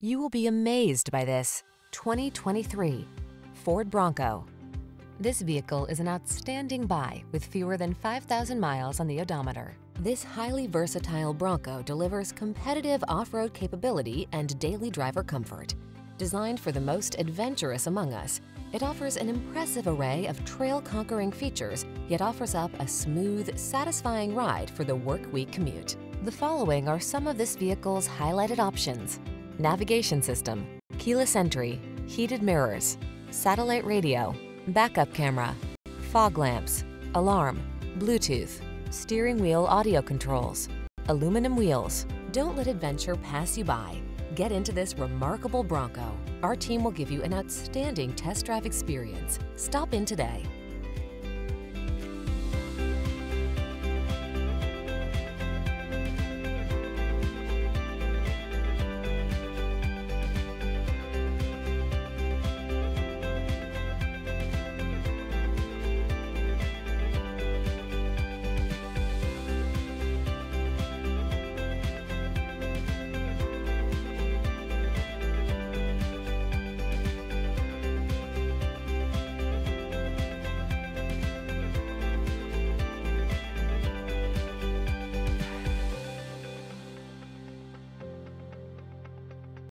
You will be amazed by this 2023 Ford Bronco. This vehicle is an outstanding buy with fewer than 5,000 miles on the odometer. This highly versatile Bronco delivers competitive off-road capability and daily driver comfort. Designed for the most adventurous among us, it offers an impressive array of trail-conquering features, yet offers up a smooth, satisfying ride for the work-week commute. The following are some of this vehicle's highlighted options: navigation system, keyless entry, heated mirrors, satellite radio, backup camera, fog lamps, alarm, Bluetooth, steering wheel audio controls, aluminum wheels. Don't let adventure pass you by. Get into this remarkable Bronco. Our team will give you an outstanding test drive experience. Stop in today.